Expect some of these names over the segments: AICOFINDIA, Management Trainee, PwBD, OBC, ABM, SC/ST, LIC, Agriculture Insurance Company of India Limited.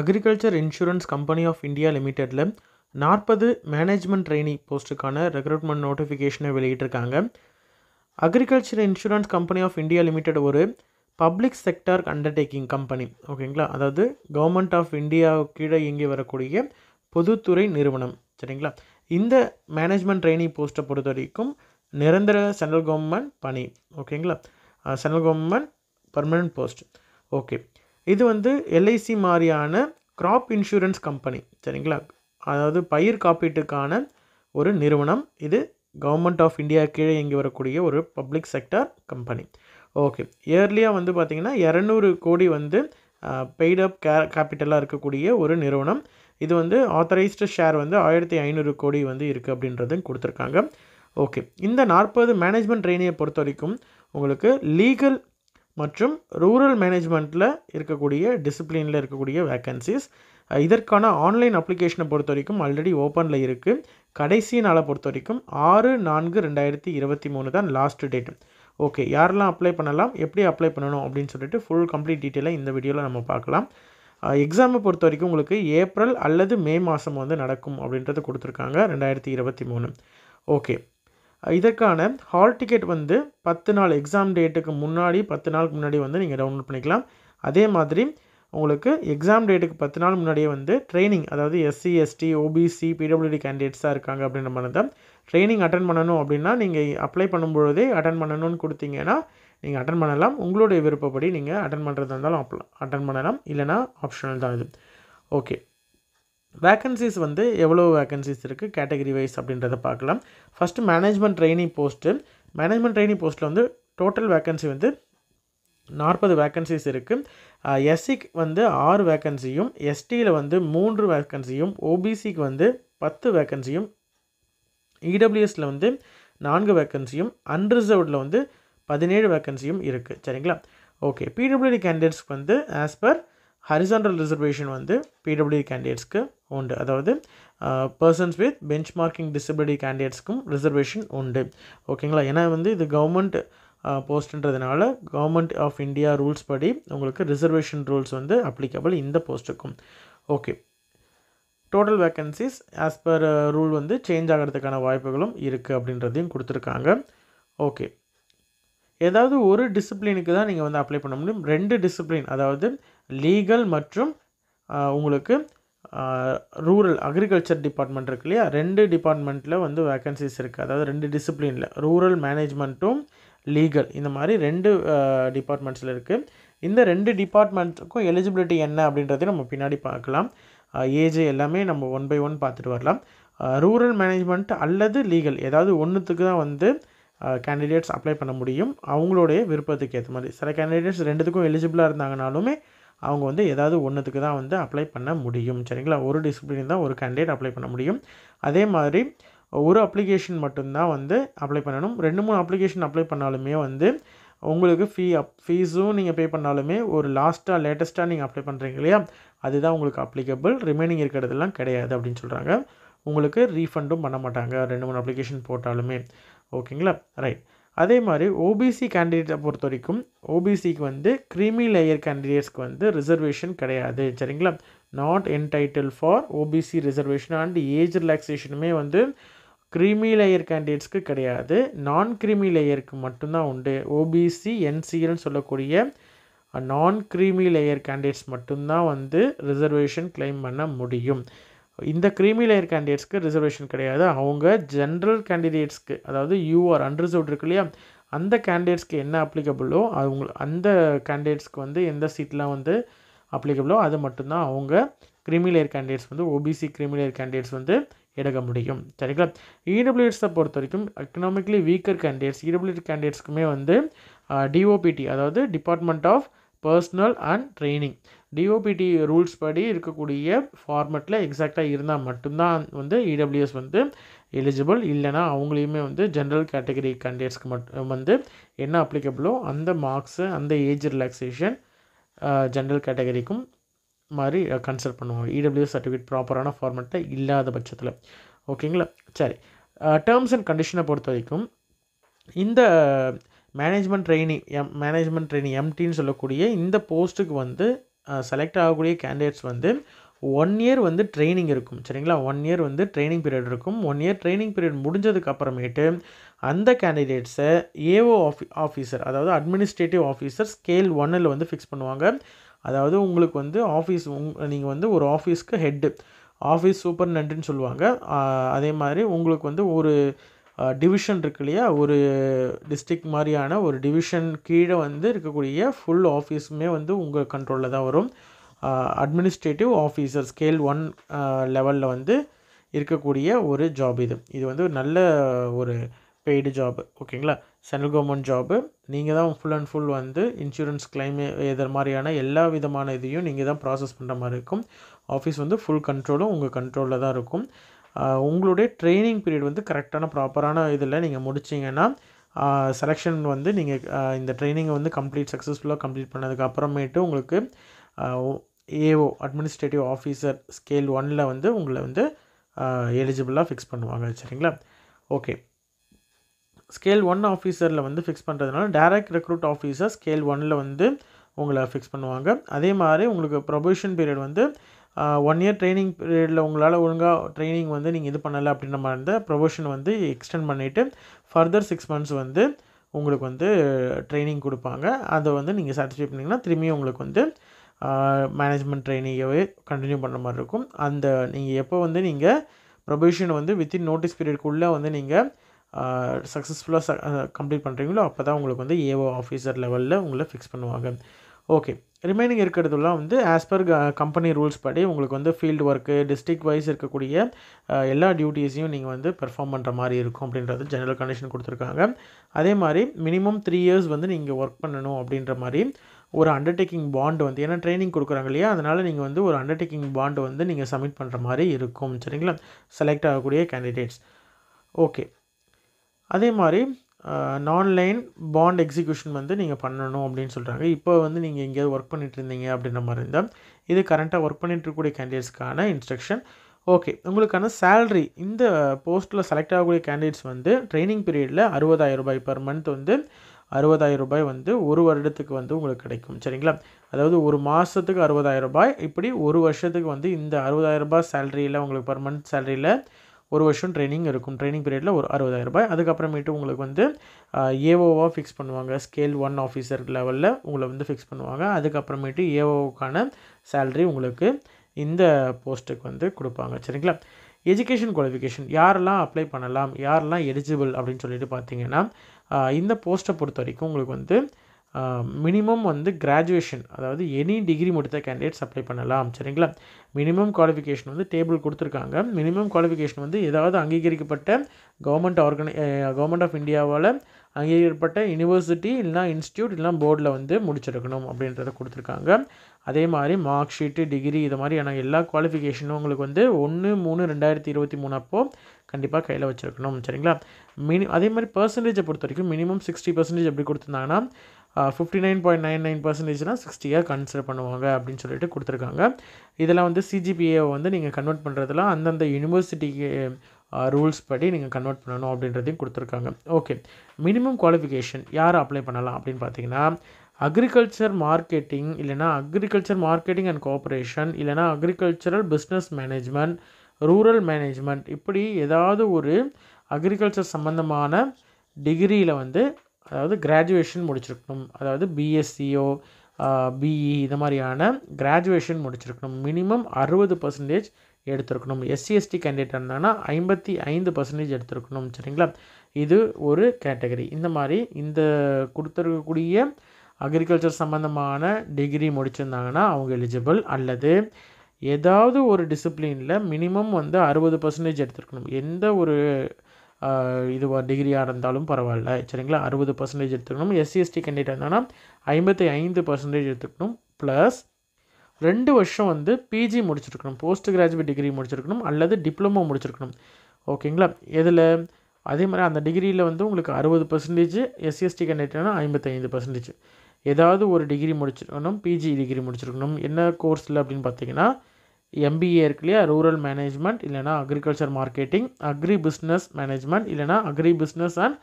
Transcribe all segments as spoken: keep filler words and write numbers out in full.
Agriculture Insurance Company of India Limited ले forty Management Trainee post काना recruitment notification वेलेटर Kange. Agriculture Insurance Company of India Limited वोरे public sector undertaking company. Okay इंगला अदादे Government of India कीड़ा येंगे वरा कोडीगे पुदु तुरे निर्वनम. चलेंगला इंद Management Trainee post पोड़तरीकुम निरंतर Central Government पानी. Okay इंगला uh, Central Government permanent post. Okay. இது வந்து L I C மாதிரியான crop insurance company சரிங்களா, அதாவது பயிர் காப்பீட்டுக்கான ஒரு நிறுவனம். இது கவர்மெண்ட் ஆஃப் இந்தியா கீழே இங்கே வரக்கூடிய ஒரு பப்ளிக் செக்டர் கம்பெனி. ஓகே, இயர்லியாக வந்து பார்த்திங்கன்னா இரநூறு கோடி வந்து பெய்டப் கே கேபிட்டலாக இருக்கக்கூடிய ஒரு நிறுவனம். இது வந்து ஆத்தரைஸ்டு ஷேர் வந்து ஆயிரத்தி ஐநூறு கோடி வந்து இருக்குது அப்படின்றது கொடுத்துருக்காங்க. ஓகே, இந்த நாற்பது மேனேஜ்மெண்ட் ட்ரெயினியை பொறுத்த வரைக்கும் உங்களுக்கு லீகல் மற்றும் ரூரல் மேனேஜ்மெண்ட்டில் இருக்கக்கூடிய டிசிப்ளினில் இருக்கக்கூடிய வேக்கன்சிஸ். இதற்கான ஆன்லைன் அப்ளிகேஷனை பொறுத்த வரைக்கும் ஆல்ரெடி ஓப்பனில் இருக்குது. கடைசி நாளை பொறுத்த வரைக்கும் ஆறு நான்கு ரெண்டாயிரத்தி இருபத்தி மூணு தான் லாஸ்ட் டேட். ஓகே, யாரெல்லாம் அப்ளை பண்ணலாம், எப்படி அப்ளை பண்ணணும் அப்படின்னு சொல்லிட்டு ஃபுல் கம்ப்ளீட் டீட்டெயிலாக இந்த வீடியோவில் நம்ம பார்க்கலாம். எக்ஸாமை பொறுத்த வரைக்கும் உங்களுக்கு ஏப்ரல் அல்லது மே மாதம் வந்து நடக்கும் அப்படின்றது கொடுத்துருக்காங்க ரெண்டாயிரத்தி இருபத்தி மூணு. ஓகே, இதற்கான ஹால் டிக்கெட் வந்து பத்து நாள் எக்ஸாம் டேட்டுக்கு முன்னாடி பத்து நாளுக்கு முன்னாடி வந்து நீங்கள் டவுன்லோட் பண்ணிக்கலாம். அதே மாதிரி உங்களுக்கு எக்ஸாம் டேட்டுக்கு பத்து நாள் முன்னாடியே வந்து ட்ரைனிங், அதாவது எஸ்சி எஸ்டி ஓபிசி பிடபிள்யூடி கேண்டிடேட்ஸாக இருக்காங்க அப்படின்ற மாதிரி தான் ட்ரைனிங் அட்டன் பண்ணணும் அப்படின்னா நீங்கள் அப்ளை பண்ணும்பொழுதே அட்டன் பண்ணணும்னு கொடுத்தீங்கன்னா நீங்கள் அட்டன் பண்ணலாம். உங்களுடைய விருப்பப்படி நீங்கள் அட்டன் பண்ணுறதா இருந்தாலும் அப் அட்டன் பண்ணலாம், இல்லைனா ஆப்ஷனல் தான் இது. ஓகே, வேக்கன்சிஸ் வந்து எவ்வளோ வேக்கன்சிஸ் இருக்குது கேட்டகரி வைஸ் அப்படின்றத பார்க்கலாம். First management trainee post. Management trainee போஸ்ட்டில் வந்து டோட்டல் வேக்கன்சி வந்து நாற்பது வேக்கன்சிஸ் இருக்குது. எஸ்சிக்கு வந்து ஆறு வேக்கன்சியும், எஸ்டியில் வந்து மூன்று வேக்கன்சியும், ஓபிசிக்கு வந்து பத்து வேக்கன்சியும், இடபிள்யூஎஸில் வந்து நான்கு வேக்கன்சியும், அன்ரிசர்வ்டில் வந்து பதினேழு வேக்கன்சியும் இருக்குது. சரிங்களா, ஓகே. பிடபிள்யூடி கேண்டிடேட்ஸ்க்கு வந்து ஆஸ் பர் ஹரிசான்டல் ரிசர்வேஷன் வந்து பிடபிள்யூடி கேண்டிடேட்ஸ்க்கு உண்டு, அதாவது persons with bench marking disability கேண்டிடேட்ஸ்க்கும் ரிசர்வேஷன் உண்டு. ஓகேங்களா, ஏன்னா வந்து இது கவர்மெண்ட் போஸ்ட்டுன்றதுனால கவர்மெண்ட் ஆஃப் இந்தியா ரூல்ஸ் படி உங்களுக்கு ரிசர்வேஷன் ரூல்ஸ் வந்து அப்ளிகபிள் இந்த போஸ்ட்டுக்கும். Okay, total vacancies as per rule வந்து சேஞ்ச் ஆகிறதுக்கான வாய்ப்புகளும் இருக்குது அப்படின்றதையும் கொடுத்துருக்காங்க. ஓகே, ஏதாவது ஒரு டிசிப்ளினுக்கு தான் நீங்கள் வந்து அப்ளை பண்ண முடியும். ரெண்டு டிசிப்ளின், அதாவது லீகல் மற்றும் உங்களுக்கு ரூரல் அக்ரிகல்ச்சர் டிபார்ட்மெண்ட் இருக்கு இல்லையா, ரெண்டு டிபார்ட்மெண்ட்டில் வந்து வேக்கன்சிஸ் இருக்குது. அதாவது ரெண்டு டிசிப்ளினில் ரூரல் மேனேஜ்மெண்ட்டும் லீகல் இந்த மாதிரி ரெண்டு டிபார்ட்மெண்ட்ஸில் இருக்குது. இந்த ரெண்டு டிபார்ட்மெண்ட்ஸுக்கும் எலிஜிபிலிட்டி என்ன அப்படின்றதையும் நம்ம பின்னாடி பார்க்கலாம். ஏஜ் எல்லாமே நம்ம ஒன் பை ஒன் பார்த்துட்டு வரலாம். ரூரல் மேனேஜ்மெண்ட் அல்லது லீகல் ஏதாவது ஒன்றுத்துக்கு தான் வந்து கேண்டிடேட்ஸ் அப்ளை பண்ண முடியும், அவங்களுடைய விருப்பத்துக்கு ஏற்ற மாதிரி. சில கேண்டிடேட்ஸ் ரெண்டுத்துக்கும் எலிஜிபிளாக இருந்தாங்கனாலுமே அவங்க வந்து ஏதாவது ஒன்றுத்துக்கு தான் வந்து அப்ளை பண்ண முடியும். சரிங்களா, ஒரு டிசிப்ளின் தான் ஒரு கேண்டிடேட் அப்ளை பண்ண முடியும். அதே மாதிரி ஒரு அப்ளிகேஷன் மட்டும்தான் வந்து அப்ளை பண்ணணும். ரெண்டு மூணு அப்ளிகேஷன் அப்ளை பண்ணாலுமே வந்து உங்களுக்கு ஃபீ அப் ஃபீஸும் நீங்கள் பே பண்ணாலுமே ஒரு லாஸ்ட்டாக லேட்டஸ்ட்டாக நீங்கள் அப்ளை பண்ணுறீங்க இல்லையா, அதுதான் உங்களுக்கு அப்ளிகபிள். ரிமைனிங் இருக்கிறதெல்லாம் கிடையாது அப்படின்னு சொல்கிறாங்க. உங்களுக்கு ரீஃபண்டும் பண்ண மாட்டாங்க ரெண்டு மூணு அப்ளிகேஷன் போட்டாலுமே. ஓகேங்களா, ரைட். அதே மாதிரி ஓபிசி கேண்டிடேட்டை பொறுத்த வரைக்கும் ஓபிசிக்கு வந்து க்ரீமி லேயர் கேண்டிடேட்ஸ்க்கு வந்து ரிசர்வேஷன் கிடையாது. சரிங்களா, not entitle for OBC reservation and age ரிலாக்ஸேஷனுமே வந்து க்ரீமி லேயர் கேண்டிடேட்ஸ்க்கு கிடையாது. நான் க்ரீமி லேயருக்கு மட்டும்தான் உண்டு. ஓபிசி என்சிஎல்னு சொல்லக்கூடிய நான் க்ரீமி லேயர் கேண்டிடேட்ஸ் மட்டும்தான் வந்து ரிசர்வேஷன் கிளைம் பண்ண முடியும். இந்த க்ரீமி லேயர் கேண்டிடேட்ஸ்க்கு ரிசர்வேஷன் கிடையாது. அவங்க ஜென்ரல் கேண்டிடேட்ஸ்க்கு, அதாவது யூஆர் அன்ரிசர்வ்ட் இருக்கு இல்லையா, அந்த கேண்டிடேட்ஸ்க்கு என்ன அப்ளிகபிளோ அவங்க அந்த கேண்டிடேட்ஸ்க்கு வந்து எந்த சீட்லாம் வந்து அப்ளிகபிளோ அது மட்டும்தான் அவங்க க்ரீமி லேயர் கேண்டிடேட்ஸ் வந்து ஓபிசி க்ரீமி லேயர் கேண்டிடேட்ஸ் வந்து எடுக்க முடியும். சரிங்களா, இடபிள்யூஎஸை பொறுத்த வரைக்கும் எக்கனாமிக்லி வீக்கர் கேண்டிடேட்ஸ் இடபிள்யூஎஸ் கேண்டிடேட்ஸ்க்குமே வந்து டிஓபிடி, அதாவது department of personnel and training DOPT rules படி இருக்கக்கூடிய ஃபார்மெட்டில் எக்ஸாக்டாக இருந்தால் மட்டும்தான் வந்து இடபிள்யூஎஸ் வந்து எலிஜிபிள். இல்லைனா அவங்களையுமே வந்து ஜென்ரல் கேட்டகரி கேண்டிடேட்ஸ்க்கு மட்டும் வந்து என்ன அப்ளிகபிளோ அந்த மார்க்ஸு அந்த ஏஜ் ரிலாக்ஸேஷன் ஜென்ரல் கேட்டகரிக்கும் மாதிரி கன்சிடர் பண்ணுவாங்க. இடபிள்யூஎஸ் சர்டிஃபிகேட் ப்ராப்பரான ஃபார்மெட்டில் இல்லாத பட்சத்தில். ஓகேங்களா, சரி. டேர்ம்ஸ் அண்ட் கண்டிஷனை பொறுத்த வரைக்கும் இந்த management trainee M management trainee எம்டின்னு சொல்லக்கூடிய இந்த போஸ்ட்டுக்கு வந்து select ஆகக்கூடிய candidates வந்து one year வந்து training இருக்கும் சரிங்களா. one year வந்து training period இருக்கும். one year training period முடிஞ்சதுக்கு அப்புறமேட்டு அந்த candidates A O officer அதாவது administrative officer scale one ல வந்து fix பண்ணுவாங்க. அதாவது உங்களுக்கு வந்து ஆபீஸ் நீங்க வந்து ஒரு ஆபீஸ்க்கு ஹெட் ஆபீஸ் சூப்பர்டென்டன்ட்னு சொல்லுவாங்க. அதே மாதிரி உங்களுக்கு வந்து ஒரு டிவிஷன் இருக்குலையா ஒரு டிஸ்ட்ரிக்ட் மாதிரியான ஒரு டிவிஷன் கீழே வந்து இருக்கக்கூடிய ஃபுல் ஆஃபீஸுமே வந்து உங்கள் கண்ட்ரோலில் தான் வரும். அட்மினிஸ்ட்ரேட்டிவ் ஆஃபீஸர் ஸ்கேல் ஒன் லெவலில் வந்து இருக்கக்கூடிய ஒரு ஜாப் இது. இது வந்து ஒரு நல்ல ஒரு பெய்டு ஜாப் ஓகேங்களா. Central government job. நீங்கள் தான் ஃபுல் அண்ட் ஃபுல் வந்து இன்சூரன்ஸ் கிளைம் எது மாதிரியான எல்லா விதமான இதையும் நீங்கள் தான் ப்ராசஸ் பண்ணுற மாதிரி இருக்கும். ஆஃபீஸ் வந்து ஃபுல் கண்ட்ரோலும் உங்கள் கண்ட்ரோலில் தான் இருக்கும். உங்களுடைய ட்ரைனிங் பீரியட் வந்து கரெக்டான ப்ராப்பரான இதில் நீங்கள் முடிச்சிங்கன்னா செலெக்ஷன் வந்து நீங்கள் இந்த ட்ரைனிங்கை வந்து கம்ப்ளீட் சக்ஸஸ்ஃபுல்லாக கம்ப்ளீட் பண்ணதுக்கு அப்புறமேட்டு உங்களுக்கு ஏஓ அட்மினிஸ்ட்ரேட்டிவ் ஆஃபீஸர் ஸ்கேல் ஒன்னில் வந்து உங்களை வந்து எலிஜிபிளாக ஃபிக்ஸ் பண்ணுவாங்க சரிங்களா. ஓகே ஸ்கேல் ஒன் ஆஃபீஸரில் வந்து ஃபிக்ஸ் பண்ணுறதுனால டைரக்ட் ரெக்ரூட் ஆஃபீஸர் ஸ்கேல் ஒன்னில் வந்து உங்களை ஃபிக்ஸ் பண்ணுவாங்க. அதே மாதிரி உங்களுக்கு ப்ரொபேஷன் பீரியட் வந்து ஒன் இயர் ட்ரைனிங் பீரியடில் உங்களால் ஒழுங்காக ட்ரைனிங் வந்து நீங்கள் இது பண்ணலை அப்படின்ற மாதிரி இருந்தால் ப்ரொபோஷன் வந்து எக்ஸ்டெண்ட் பண்ணிவிட்டு ஃபர்தர் சிக்ஸ் மந்த்ஸ் வந்து உங்களுக்கு வந்து ட்ரைனிங் கொடுப்பாங்க. அதை வந்து நீங்கள் சாட்டிஸ்ஃபை பண்ணிங்கன்னா திரும்பியும் உங்களுக்கு வந்து மேனேஜ்மெண்ட் ட்ரைனிங்காகவே கண்டினியூ பண்ணுற மாதிரி இருக்கும். அந்த நீங்கள் எப்போ வந்து நீங்கள் ப்ரொபோஷன் வந்து வித்தின் நோட்டீஸ் பீரியட்குள்ளே வந்து நீங்கள் சக்ஸஸ்ஃபுல்லாக ச கம்ப்ளீட் பண்ணுறீங்களோ அப்போ தான் உங்களுக்கு வந்து ஏஓ ஆஃபீஸர் லெவலில் உங்களை ஃபிக்ஸ் பண்ணுவாங்க. ஓகே ரிமைனிங் இருக்கிறதுலாம் வந்து ஆஸ் பர் கம்பெனி ரூல்ஸ் படி உங்களுக்கு வந்து ஃபீல்டு ஒர்க்கு டிஸ்ட்ரிக்ட் வைஸ் இருக்கக்கூடிய எல்லா டியூட்டிஸையும் நீங்கள் வந்து பெர்ஃபார்ம் பண்ணுற மாதிரி இருக்கும் அப்படின்றது ஜெனரல் கண்டிஷன் கொடுத்துருக்காங்க. அதே மாதிரி மினிமம் த்ரீ இயர்ஸ் வந்து நீங்கள் ஒர்க் பண்ணணும் அப்படின்ற மாதிரி ஒரு அண்டர்டேக்கிங் பாண்டு வந்து ஏன்னா ட்ரைனிங் கொடுக்குறாங்க இல்லையா அதனால் நீங்கள் வந்து ஒரு அண்டர்டேக்கிங் பாண்டு வந்து நீங்கள் சப்மிட் பண்ணுற மாதிரி இருக்கும் சரிங்களா செலக்ட் ஆகக்கூடிய கேண்டிடேட்ஸ். ஓகே அதே மாதிரி ஆன்லைன் பாண்ட் எக்ஸிக்யூஷன் வந்து நீங்கள் பண்ணணும் அப்படின்னு சொல்கிறாங்க. இப்போ வந்து நீங்கள் எங்கேயாவது ஒர்க் பண்ணிகிட்டு இருந்தீங்க அப்படின்ற மாதிரி இருந்தால் இது கரண்ட்டாக ஒர்க் பண்ணிகிட்டு இருக்கக்கூடிய கேண்டிடேட்ஸ்க்கான இன்ஸ்ட்ரக்ஷன். ஓகே உங்களுக்கான சேலரி இந்த போஸ்ட்டில் செலக்ட் ஆகக்கூடிய கேண்டிடேட்ஸ் வந்து ட்ரைனிங் பீரியடில் அறுபதாயிரம் ரூபாய் பர் மந்த் வந்து அறுபதாயிரம் ரூபாய் வந்து ஒரு வருடத்துக்கு வந்து உங்களுக்கு கிடைக்கும் சரிங்களா. அதாவது ஒரு மாதத்துக்கு அறுபதாயிரம் ரூபாய் இப்படி ஒரு வருஷத்துக்கு வந்து இந்த அறுபதாயிரம் ரூபாய் சேலரியில் உங்களுக்கு பர் மந்த் சேலரியில் ஒரு வருஷம் ட்ரைனிங் இருக்கும். ட்ரைனிங் பீரியடில் ஒரு அறுபதாயிரம் ரூபாய் அதுக்கப்புறமேட்டு உங்களுக்கு வந்து ஏஓவாக ஃபிக்ஸ் பண்ணுவாங்க. ஸ்கேல் ஒன் ஆஃபீஸர் லெவலில் உங்களை வந்து ஃபிக்ஸ் பண்ணுவாங்க. அதுக்கப்புறமேட்டு ஏஓவுக்கான சேலரி உங்களுக்கு இந்த போஸ்ட்டுக்கு வந்து கொடுப்பாங்க சரிங்களா. எஜுகேஷன் குவாலிஃபிகேஷன் யாரெல்லாம் அப்ளை பண்ணலாம் யாரெல்லாம் எலிஜிபிள் அப்படின்னு சொல்லிட்டு பார்த்தீங்கன்னா இந்த போஸ்ட்டை பொறுத்த வரைக்கும் உங்களுக்கு வந்து மினிமம் வந்து கிராஜுவேஷன் அதாவது எனி டிகிரி முடித்த கேண்டிடேட்ஸ் அப்ளை பண்ணலாம் சரிங்களா. மினிமம் குவாலிஃபிகேஷன் வந்து டேபிள் கொடுத்துருக்காங்க. மினிமம் குவாலிஃபிகேஷன் வந்து ஏதாவது அங்கீகரிக்கப்பட்ட கவர்மெண்ட் ஆர்கனை கவர்மெண்ட் ஆஃப் இந்தியாவால் அங்கீகரிக்கப்பட்ட யூனிவர்சிட்டி இல்லைனா இன்ஸ்டியூட் இல்லைனா போர்டில் வந்து முடிச்சிருக்கணும் அப்படின்றத கொடுத்துருக்காங்க. அதே மாதிரி மார்க் ஷீட்டு டிகிரி இது மாதிரியான எல்லா குவாலிஃபிகேஷனும் உங்களுக்கு வந்து ஒன்று மூணு ரெண்டாயிரத்தி இருபத்தி மூணு அப்போது கண்டிப்பாக கையில் வச்சுருக்கணும் சரிங்களா. மினி அதே மாதிரி பர்சன்டேஜை பொறுத்த வரைக்கும் மினிமம் சிக்ஸ்டி பர்சன்டேஜ் எப்படி கொடுத்துருந்தாங்கன்னா ஃபிஃப்டி நைன் பாயிண்ட் நைன் நைன் பர்சன்டேஜ்னால் சிக்ஸ்டியாக கன்சிடர் பண்ணுவாங்க அப்படின்னு சொல்லிட்டு கொடுத்துருக்காங்க. இதெல்லாம் வந்து சிஜிபிஏவை வந்து நீங்கள் கன்வெர்ட் பண்ணுறதுலாம் அந்தந்த யூனிவர்சிட்டிக்கு ரூல்ஸ் படி நீங்கள் கன்வெர்ட் பண்ணணும் அப்படின்றதையும் கொடுத்துருக்காங்க. ஓகே மினிமம் குவாலிஃபிகேஷன் யார் அப்ளை பண்ணலாம் அப்படின்னு பார்த்தீங்கன்னா அக்ரிகல்ச்சர் மார்க்கெட்டிங் இல்லைனா அக்ரிகல்ச்சர் மார்க்கெட்டிங் அண்ட் கோஆப்ரேஷன் இல்லைனா agricultural business management rural management இப்படி ஏதாவது ஒரு அக்ரிகல்ச்சர் சம்மந்தமான டிகிரியில் வந்து அதாவது கிராஜுவேஷன் முடிச்சிருக்கணும். அதாவது பிஎஸ்சியோ பிஇ இந்த மாதிரியான கிராஜுவேஷன் முடிச்சிருக்கணும். மினிமம் அறுபது பர்சன்டேஜ் எடுத்திருக்கணும். எஸ்சிஎஸ்டி கேண்டிடேட் இருந்தாங்கன்னா ஐம்பத்தி ஐந்து பர்சன்டேஜ் எடுத்திருக்கணும் சரிங்களா. இது ஒரு கேட்டகரி. இந்த மாதிரி இந்த கொடுத்துருக்கக்கூடிய அக்ரிகல்ச்சர் சம்மந்தமான டிகிரி முடிச்சிருந்தாங்கன்னா அவங்க எலிஜிபிள். அல்லது ஏதாவது ஒரு டிசிப்ளினில் மினிமம் வந்து அறுபது பர்சன்டேஜ் எடுத்திருக்கணும். எந்த ஒரு இது டிகிரியாக இருந்தாலும் பரவாயில்ல சரிங்களா. அறுபது பர்சன்டேஜ் எடுத்துக்கணும். எஸ்சிஎஸ்டி கேண்டிடேட் இருந்தாங்கன்னா ஐம்பத்தி ஐந்து பர்சன்டேஜ் எடுத்துக்கணும். ப்ளஸ் ரெண்டு வருஷம் வந்து பிஜி முடிச்சிருக்கணும். போஸ்ட் கிராஜுவேட் டிகிரி முடிச்சிருக்கணும் அல்லது டிப்ளமோ முடிச்சிருக்கணும் ஓகேங்களா. இதில் அதே மாதிரி அந்த டிகிரியில் வந்து உங்களுக்கு அறுபது பர்சன்டேஜ் எஸ்சிஎஸ்டி கேண்டிடேட்னா ஐம்பத்தி ஐந்து பர்சன்டேஜ் ஏதாவது ஒரு டிகிரி முடிச்சிருக்கணும். பிஜி டிகிரி முடிச்சிருக்கணும். என்ன கோர்ஸில் அப்படின்னு பார்த்தீங்கன்னா எம்பிஏ இருக்கு இல்லையா ரூரல் மேனேஜ்மெண்ட் இல்லைனா agriculture marketing agri business management இல்லைனா அக்ரி பிஸ்னஸ் அண்ட்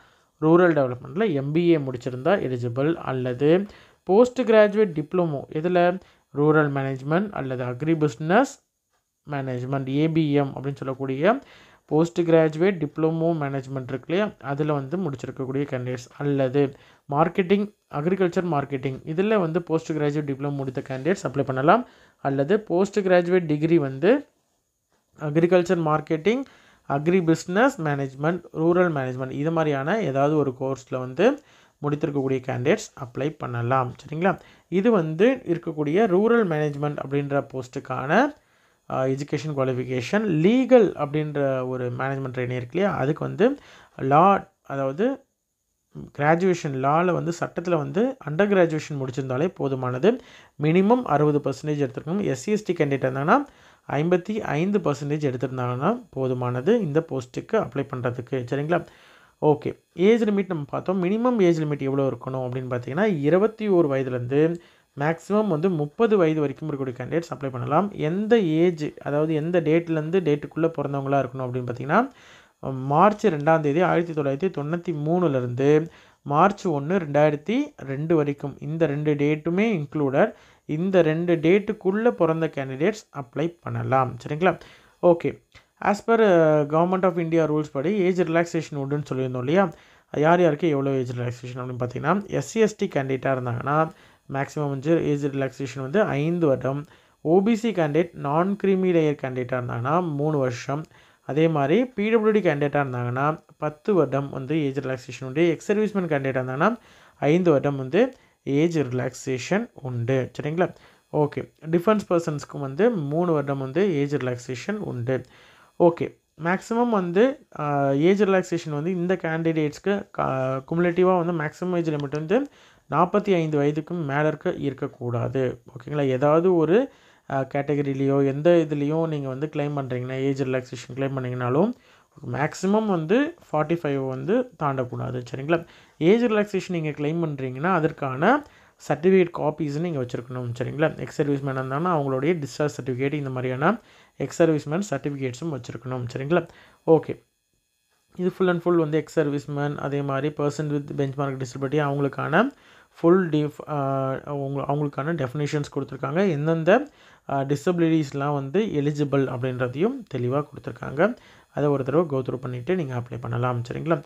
ரூரல் டெவலப்மெண்ட்டில் எம்பிஏ முடிச்சிருந்தால் எலிஜிபிள். அல்லது போஸ்ட் கிராஜுவேட் டிப்ளமோ இதில் rural management அல்லது agribusiness management A B M அப்படினு சொல்லக்கூடிய போஸ்ட் கிராஜுவேட் டிப்ளமோ மேனேஜ்மெண்ட் இருக்குல்ல அதில் வந்து முடிச்சிருக்கக்கூடிய கேண்டிடேட்ஸ் அல்லது மார்க்கெட்டிங் அக்ரிகல்ச்சர் மார்க்கெட்டிங் இதில் வந்து போஸ்ட் கிராஜுவேட் டிப்ளமோ முடித்த கேண்டிடேட்ஸ் அப்ளை பண்ணலாம் அல்லது போஸ்ட் கிராஜுவேட் டிகிரி வந்து agriculture marketing agri business management rural management இது மாதிரியான ஏதாவது ஒரு கோர்ஸில் வந்து முடித்திருக்கக்கூடிய கேண்டிடேட்ஸ் அப்ளை பண்ணலாம். சரிங்களா, இது வந்து இருக்கக்கூடிய ரூரல் மேனேஜ்மெண்ட் அப்படின்ற போஸ்ட்டுக்கான எஜுகேஷன் குவாலிஃபிகேஷன். லீகல் அப்படின்ற ஒரு மேனேஜ்மெண்ட் ட்ரெயினி இருக்கு இல்லையா, அதுக்கு வந்து லா அதாவது கிராஜுவேஷன் லாவில் வந்து சட்டத்தில் வந்து அண்டர் கிராஜுவேஷன் முடிச்சிருந்தாலே போதுமானது. மினிமம் அறுபது பர்சன்டேஜ் எடுத்துருக்கணும். எஸ்சிஎஸ்டி கேண்டிடேட் இருந்தாங்கன்னா ஐம்பத்தி ஐந்து பர்சன்டேஜ் எடுத்திருந்தாங்கன்னா போதுமானது இந்த போஸ்ட்டுக்கு அப்ளை பண்ணுறதுக்கு. சரிங்களா, ஓகே. ஏஜ் லிமிட் நம்ம பார்த்தோம். மினிமம் ஏஜ் லிமிட் எவ்வளோ இருக்கணும் அப்படின்னு பார்த்தீங்கன்னா இருபத்தி ஓரு வயதுலேருந்து மேக்ஸிமம் வந்து முப்பது வயது வரைக்கும் இருக்கக்கூடிய கேண்டிடேட்ஸ் அப்ளை பண்ணலாம். எந்த ஏஜ் அதாவது எந்த டேட்லேருந்து டேட்டுக்குள்ளே பிறந்தவங்களா இருக்கணும் அப்படின்னு பார்த்தீங்கன்னா மார்ச் ரெண்டாம் தேதி ஆயிரத்தி தொள்ளாயிரத்தி தொண்ணூற்றி மூணுலேருந்து மார்ச் ஒன்று ரெண்டாயிரத்தி ரெண்டு வரைக்கும் இந்த ரெண்டு டேட்டுமே இன்க்ளூடட். இந்த ரெண்டு டேட்டுக்குள்ளே பிறந்த கேண்டிடேட்ஸ் அப்ளை பண்ணலாம். சரிங்களா, okay. As per government of India rules படி ஏஜ் ரிலாக்ஸேஷன் உண்டுன்னு சொல்லியிருந்தோம் இல்லையா. யார் யாருக்கு எவ்வளோ ஏஜ் ரிலாக்ஸேஷன் அப்படின்னு பார்த்தீங்கன்னா எஸ்சிஎஸ்டி கேண்டிடேட்டாக இருந்தாங்கன்னா மேக்ஸிமம் வந்து ஏஜ் ரிலாக்ஸேஷன் வந்து ஐந்து வருடம். OBC candidate non creamy layer கேண்டிடேட்டாக இருந்தாங்கன்னா மூணு வருஷம். அதே மாதிரி பிடபிள்யூடி கேண்டிடேட்டாக இருந்தாங்கன்னா பத்து வருடம் வந்து ஏஜ் ரிலாக்ஸேஷன் உண்டு. எக்ஸ் சர்வீஸ்மேன் கேண்டிடேட்டாக இருந்தாங்கன்னா ஐந்து வருடம் வந்து ஏஜ் ரிலாக்ஸேஷன் உண்டு. சரிங்களா, ஓகே. டிஃபென்ஸ் பர்சன்ஸ்க்கும் வந்து மூணு வருடம் வந்து ஏஜ் ரிலாக்ஸேஷன் உண்டு. ஓகே, மேக்ஸிமம் வந்து ஏஜ் ரிலாக்ஸேஷன் வந்து இந்த கேண்டிடேட்ஸ்க்கு குமுலேட்டிவாக வந்து மேக்ஸிமம் ஏஜ் லிமிட் வந்து நாற்பத்தி ஐந்து வயதுக்கும் மேலே இருக்க இருக்கக்கூடாது. ஓகேங்களா, ஏதாவது ஒரு கேட்டகரிலேயோ எந்த இதுலேயோ நீங்கள் வந்து கிளைம் பண்ணுறீங்கன்னா ஏஜ் ரிலாக்ஸேஷன் கிளைம் பண்ணிங்கனாலும் மேக்ஸிமம் வந்து ஃபார்ட்டி ஃபைவ் வந்து தாண்டக்கூடாது. சரிங்களா, ஏஜ் ரிலாக்ஸேஷன் நீங்கள் கிளைம் பண்ணுறீங்கன்னா அதற்கான சர்டிஃபிகேட் காப்பீஸ் நீங்கள் வச்சுருக்கணும். சரிங்களா, எக்ஸ் சர்வீஸ்மேன் இருந்தாங்கன்னா அவங்களுடைய டிஸ்சார்ஜ் சர்டிஃபிகேட் இந்த மாதிரியான எக்ஸ் சர்வீஸ்மேன் சர்டிஃபிகேட்ஸும் வச்சுருக்கணும். சரிங்களா, ஓகே. இது ஃபுல் அண்ட் ஃபுல் வந்து எக்ஸ் சர்வீஸ்மேன் அதே மாதிரி person with benchmark disability அவங்களுக்கான ஃபுல் டிஃப் அவங்க அவங்களுக்கான டெஃபினேஷன்ஸ் கொடுத்துருக்காங்க. எந்தெந்த டிசபிலிட்டிஸ்லாம் வந்து எலிஜிபிள் அப்படின்றதையும் தெளிவாக கொடுத்துருக்காங்க. அதை ஒரு தடவை கோத்ரூ பண்ணிவிட்டு நீங்கள் அப்ளை பண்ணலாம். சரிங்களா,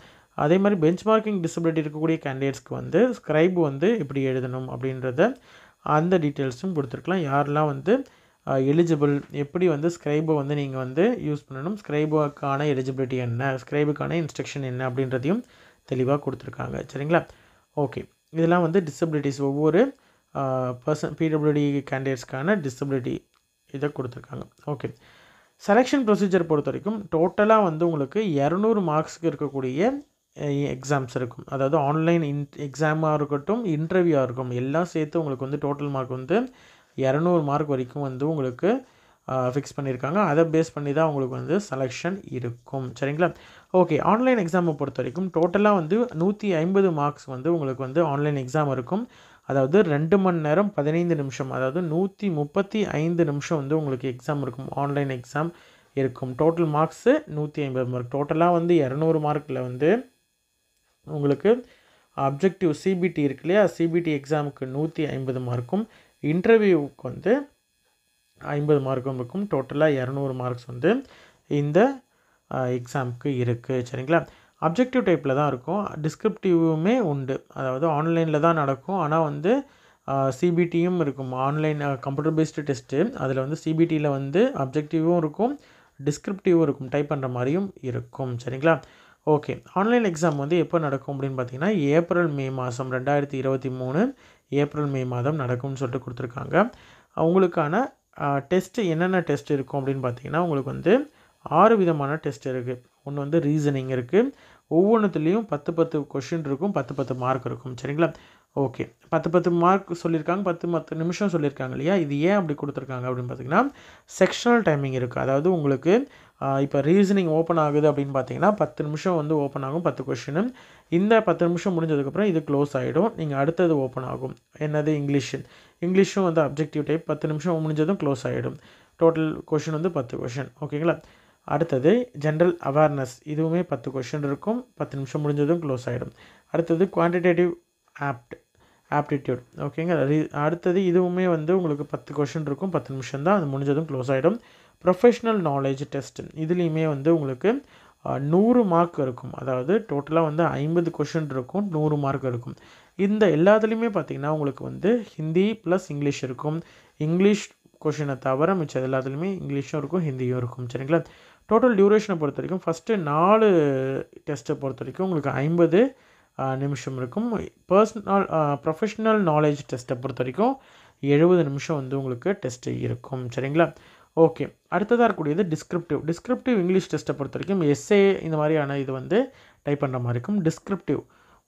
அதே மாதிரி பெஞ்ச் மார்க்கிங் டிசபிலிட்டி இருக்கக்கூடிய கேண்டிடேட்ஸ்க்கு வந்து ஸ்கிரைப் வந்து எப்படி எழுதணும் அப்படின்றத அந்த டீட்டெயில்ஸும் கொடுத்துருக்கலாம். யாரெல்லாம் வந்து எலிஜிபிள் எப்படி வந்து ஸ்கிரைபை வந்து நீங்கள் வந்து யூஸ் பண்ணணும், ஸ்கிரைபுக்கான எலிஜிபிலிட்டி என்ன, ஸ்கிரைபுக்கான இன்ஸ்ட்ரக்ஷன் என்ன அப்படின்றதையும் தெளிவாக கொடுத்துருக்காங்க. சரிங்களா, ஓகே. இதெல்லாம் வந்து டிசபிலிட்டிஸ் ஒவ்வொரு பர்சன் பிடபிள்யூடி கேண்டிடேட்ஸ்க்கான டிசபிலிட்டி இதை கொடுத்துருக்காங்க. ஓகே, செலெக்ஷன் ப்ரொசீஜர் பொறுத்த வரைக்கும் டோட்டலாக வந்து உங்களுக்கு இரநூறு மார்க்ஸுக்கு இருக்கக்கூடிய எக்ஸாம்ஸ் இருக்கும். அதாவது ஆன்லைன் இன் எக்ஸாமாக இருக்கட்டும் இன்டர்வியூவாக இருக்கும் எல்லாம் சேர்த்து உங்களுக்கு வந்து டோட்டல் மார்க் வந்து இரநூறு மார்க் வரைக்கும் வந்து உங்களுக்கு ஃபிக்ஸ் பண்ணியிருக்காங்க. அதை பேஸ் பண்ணி தான் உங்களுக்கு வந்து செலெக்ஷன் இருக்கும். சரிங்களா, ஓகே. ஆன்லைன் எக்ஸாமை பொறுத்த வரைக்கும் டோட்டலாக வந்து நூற்றி ஐம்பது மார்க்ஸ் வந்து உங்களுக்கு வந்து ஆன்லைன் எக்ஸாம் இருக்கும். அதாவது ரெண்டு மணி நேரம் பதினைந்து நிமிஷம் அதாவது நூற்றி முப்பத்தி ஐந்து நிமிஷம் வந்து உங்களுக்கு எக்ஸாம் இருக்கும், ஆன்லைன் எக்ஸாம் இருக்கும். டோட்டல் மார்க்ஸு நூற்றி ஐம்பது மார்க். டோட்டலாக வந்து இரநூறு மார்க்கில் வந்து உங்களுக்கு அப்ஜெக்டிவ் சிபிடி இருக்கு இல்லையா, சிபிடி எக்ஸாமுக்கு நூற்றி ஐம்பது மார்க்கும் இன்டர்வியூவுக்கு வந்து ஐம்பது மார்க்கும் இருக்கும். டோட்டலாக இரநூறு மார்க்ஸ் வந்து இந்த எக்ஸாமுக்கு இருக்குது. சரிங்களா, அப்ஜெக்டிவ் டைப்பில் தான் இருக்கும். டிஸ்கிரிப்டிவுமே உண்டு. அதாவது ஆன்லைனில் தான் நடக்கும். ஆனால் வந்து சிபிடியும் இருக்கும். ஆன்லைன் கம்ப்யூட்டர் பேஸ்டு டெஸ்ட்டு அதில் வந்து சிபிடியில் வந்து அப்ஜெக்டிவும் இருக்கும் டிஸ்கிரிப்டிவும் இருக்கும், டைப் பண்ணுற மாதிரியும் இருக்கும். சரிங்களா, ஓகே. ஆன்லைன் எக்ஸாம் வந்து எப்போ நடக்கும் அப்படின்னு பார்த்தீங்கன்னா ஏப்ரல் மே மாதம் ரெண்டாயிரத்தி இருபத்தி மூணு ஏப்ரல் மே மாதம் நடக்கும்னு சொல்லிட்டு கொடுத்துருக்காங்க. அவங்களுக்கான டெஸ்ட்டு என்னென்ன டெஸ்ட் இருக்கும் அப்படின்னு பார்த்தீங்கன்னா உங்களுக்கு வந்து ஆறு விதமான டெஸ்ட் இருக்குது. ஒன்று வந்து ரீசனிங் இருக்குது. ஒவ்வொன்றுத்துலேயும் பத்து பத்து கொஷின் இருக்கும், பத்து பத்து மார்க் இருக்கும். சரிங்களா, ஓகே. பத்து பத்து மார்க் சொல்லியிருக்காங்க, பத்து பத்து நிமிஷம் சொல்லியிருக்காங்க இல்லையா. இது ஏன் அப்படி கொடுத்துருக்காங்க அப்படின்னு பார்த்தீங்கன்னா செக்ஷனல் டைமிங் இருக்குது. அதாவது உங்களுக்கு இப்போ ரீசனிங் ஓப்பன் ஆகுது அப்படின்னு பார்த்தீங்கன்னா பத்து நிமிஷம் வந்து ஓப்பன் ஆகும், பத்து கொஷினு. இந்த பத்து நிமிஷம் முடிஞ்சதுக்கப்புறம் இது க்ளோஸ் ஆகிடும். நீங்கள் அடுத்தது ஓப்பன் ஆகும். என்னது இங்கிலீஷு. இங்கிலீஷும் வந்து அப்ஜெக்டிவ் டைப். பத்து நிமிஷம் முடிஞ்சதும் க்ளோஸ் ஆகிடும். டோட்டல் கொஷின் வந்து பத்து கொஷின். ஓகேங்களா, அடுத்தது ஜென்ரல் அவேர்னஸ். இதுவுமே பத்து கொஷின் இருக்கும், பத்து நிமிஷம் முடிஞ்சதும் க்ளோஸ் ஆகிடும். அடுத்தது குவான்டிடேட்டிவ் ஆப்ட் aptitude. Okay, அடுத்தது இதுவுமே வந்து உங்களுக்கு ten question இருக்கும் ten நிமிஷம் தான் அது முடிஞ்சதும் க்ளோஸ் ஆயிடும். professional knowledge test இதுலயுமே வந்து உங்களுக்கு one hundred மார்க் இருக்கும். அதாவது டோட்டலா வந்து fifty question இருக்கும் one hundred மார்க் இருக்கும். இந்த எல்லாத்துலயுமே பாத்தீங்கன்னா உங்களுக்கு வந்து ஹிந்தி பிளஸ் இங்கிலீஷ் இருக்கும். இங்கிலீஷ் question தவிர மிச்ச எல்லாத்துலயுமே இங்கிலீஷும் இருக்கும் ஹிந்தியும் இருக்கும். சரிங்களா? total duration பொறுத்தவரைக்கும் first four test பொறுத்தவரைக்கும் உங்களுக்கு fifty நிமிஷம் இருக்கும். பர்சனல் professional knowledge test பொறுத்தவரைக்கும் seventy நிமிஷம் வந்து உங்களுக்கு டெஸ்ட் இருக்கும். சரிங்களா? ஓகே, அடுத்ததா கூடியது டிஸ்கிரிப்டிவ். டிஸ்கிரிப்டிவ் இங்கிலீஷ் டெஸ்ட் பொறுத்தவரைக்கும் எஸ்ஏ இந்த மாதிரியான இது வந்து டைப் பண்ற மாதிரி இருக்கும். டிஸ்கிரிப்டிவ்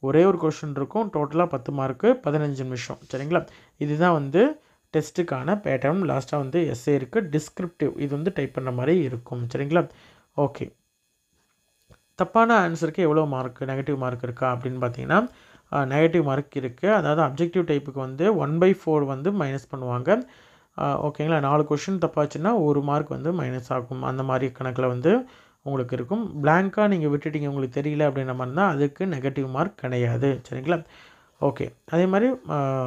ஒரே ஒரு क्वेश्चन இருக்கும். டோட்டலா ten மார்க் fifteen நிமிஷம். சரிங்களா? இதுதான் வந்து டெஸ்ட்க்கான பேட்டர்ன். லாஸ்டா வந்து எஸ்ஏ இருக்கு. டிஸ்கிரிப்டிவ் இது வந்து டைப் பண்ற மாதிரி இருக்கும். சரிங்களா? ஓகே, தப்பான ஆன்சருக்கு எவ்வளவு மார்க் நெகட்டிவ் மார்க் இருக்கா அப்படினு பாத்தீங்கன்னா நெகட்டிவ் மார்க் இருக்கு. அதாவது ஆப்ஜெக்டிவ் டைப்புக்கு வந்து one by four வந்து மைனஸ் பண்ணுவாங்க. ஓகேங்களா? four क्वेश्चन தப்பாச்சுன்னா one மார்க் வந்து மைனஸ் ஆகும். அந்த மாதிரி கணக்குல வந்து உங்களுக்கு இருக்கும். blank-ஆ நீங்க விட்டுட்டீங்க உங்களுக்கு தெரியல அப்படின மாதிரினா அதுக்கு நெகட்டிவ் மார்க் கிடையாது. சரிங்களா? ஓகே, அதே மாதிரி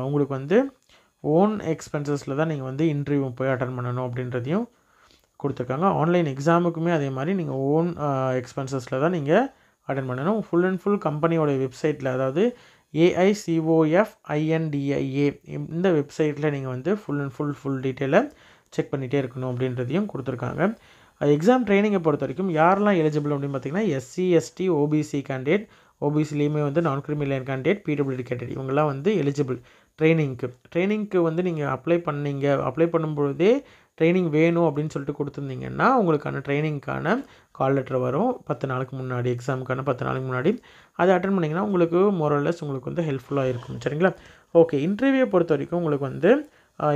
உங்களுக்கு வந்து own expenses-ல தான் நீங்க வந்து இன்டர்வியூ போய் அட்டெண்ட் பண்ணனும் அப்படின்றதையும் கொடுத்திருக்காங்க. ஆன்லைன் எக்ஸாமுக்குமே அதே மாதிரி நீங்க own expenses-ல தான் நீங்க அட்டெண்ட் பண்ணனும். full and full கம்பெனியோட வெப்சைட்ல அதாவது A I C O F I N D I A இந்த வெப்சைட்டில் நீங்கள் வந்து ஃபுல் அண்ட் ஃபுல் ஃபுல் டீட்டெயிலை செக் பண்ணிகிட்டே இருக்கணும் அப்படின்றதையும் கொடுத்துருக்காங்க. எக்ஸாம் ட்ரைனிங்கை பொறுத்த வரைக்கும் யாரெல்லாம் எலிஜிபிள் அப்படின்னு பார்த்தீங்கன்னா S C S T O B C candidate, O B C-லேயுமே வந்து non criminal candidate, P W B D candidate இவங்கெல்லாம் வந்து எலிஜிபிள் ட்ரைனிங்க்கு. ட்ரைனிங்க்கு வந்து நீங்கள் அப்ளை பண்ணீங்க, அப்ளை பண்ணும்பொழுதே ட்ரைனிங் வேணும் அப்படின்னு சொல்லிட்டு கொடுத்துருந்தீங்கன்னா உங்களுக்கான ட்ரைனிங்க்கான கால் லெட்டர் வரும் பத்து நாளுக்கு முன்னாடி, எக்ஸாமுக்கான பத்து நாளுக்கு முன்னாடி. அதை அட்டன் பண்ணிங்கன்னா உங்களுக்கு மோரல்லஸ் உங்களுக்கு வந்து ஹெல்ப்ஃபுல்லாக இருக்கும். சரிங்களா? ஓகே, இன்டர்வியூவை பொறுத்த வரைக்கும் உங்களுக்கு வந்து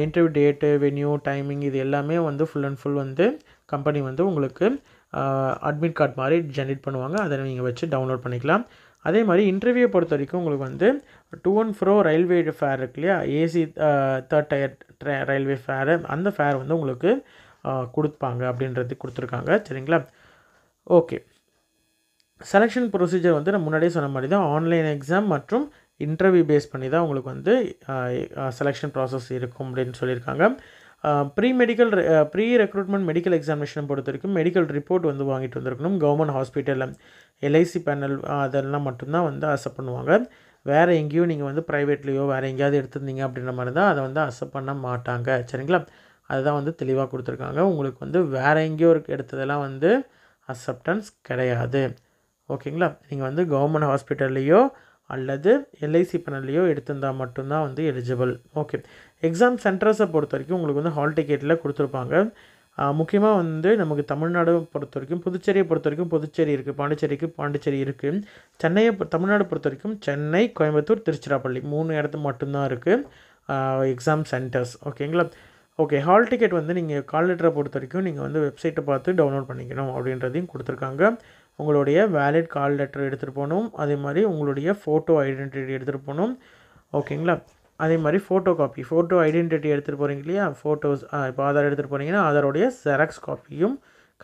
இன்டர்வியூ டேட்டு, வென்யூ, டைமிங் இது எல்லாமே வந்து ஃபுல் அண்ட் ஃபுல் வந்து கம்பெனி வந்து உங்களுக்கு அட்மிட் கார்டு மாதிரி ஜென்ரேட் பண்ணுவாங்க. அதை நீங்கள் வச்சு டவுன்லோட் பண்ணிக்கலாம். அதே மாதிரி இன்டர்வியூவை பொறுத்த வரைக்கும் உங்களுக்கு வந்து to and fro railway fare இருக்கு இல்லையா, AC third tier railway fare அந்த ஃபேர் வந்து உங்களுக்கு கொடுப்பாங்க அப்படின்றது கொடுத்துருக்காங்க. சரிங்களா? ஓகே, செலெக்ஷன் ப்ரொசீஜர் வந்து நம்ம முன்னாடியே சொன்ன மாதிரி தான் ஆன்லைன் எக்ஸாம் மற்றும் இன்டர்வியூ பேஸ் பண்ணி தான் உங்களுக்கு வந்து செலெக்ஷன் ப்ராசஸ் இருக்கும் அப்படின்னு சொல்லியிருக்காங்க. Pre medical pre recruitment medical examination பொறுத்த வரைக்கும் மெடிக்கல் ரிப்போர்ட் வந்து வாங்கிட்டு வந்திருக்கணும். கவர்மெண்ட் ஹாஸ்பிட்டலில் L I C பேனல் அதெல்லாம் மட்டும்தான் வந்து அக்செப்ட் பண்ணுவாங்க. வேறு எங்கேயும் நீங்கள் வந்து ப்ரைவேட்லேயோ வேறு எங்கேயாவது எடுத்துருந்தீங்க அப்படின்ற மாதிரி தான் அதை வந்து அக்செப்ட் பண்ண மாட்டாங்க. சரிங்களா? அதுதான் வந்து தெளிவாக கொடுத்துருக்காங்க. உங்களுக்கு வந்து வேறு எங்கேயோ எடுத்ததெல்லாம் வந்து அக்செப்டன்ஸ் கிடையாது. ஓகேங்களா? நீங்கள் வந்து கவர்மெண்ட் ஹாஸ்பிட்டல்லையோ அல்லது L I C பேனல்லையோ எடுத்திருந்தால் மட்டும்தான் வந்து எலிஜிபிள். ஓகே, எக்ஸாம் சென்டர்ஸை பொறுத்த வரைக்கும் உங்களுக்கு வந்து ஹால் டிக்கெட்டில் கொடுத்துருப்பாங்க. முக்கியமாக வந்து நமக்கு தமிழ்நாடு பொறுத்த வரைக்கும் புதுச்சேரியை பொறுத்த வரைக்கும் புதுச்சேரி இருக்குது, பாண்டிச்சேரிக்கு பாண்டிச்சேரி இருக்குது, சென்னையை தமிழ்நாடு பொறுத்த வரைக்கும் சென்னை, கோயம்புத்தூர், திருச்சிராப்பள்ளி மூணு இடத்து மட்டும்தான் இருக்குது எக்ஸாம் சென்டர்ஸ். ஓகேங்களா? ஓகே, ஹால் டிக்கெட் வந்து நீங்கள் கால் லெட்டரை பொறுத்த வரைக்கும் நீங்கள் வந்து வெப்சைட்டை பார்த்து டவுன்லோட் பண்ணிக்கணும் அப்படின்றதையும் கொடுத்துருக்காங்க. உங்களுடைய வேலிட் கால் லெட்டர் எடுத்துகிட்டு போகணும். அதே மாதிரி உங்களுடைய ஃபோட்டோ ஐடென்டிட்டி எடுத்துகிட்டு போகணும். ஓகேங்களா? அதே மாதிரி ஃபோட்டோ காப்பி ஃபோட்டோ ஐடென்டிட்டி எடுத்துகிட்டு போகிறீங்க இல்லையா, ஃபோட்டோஸ் இப்போ ஆதார் எடுத்துகிட்டு போனீங்கன்னா ஆதாரோடைய ஜெராக்ஸ் காப்பியும்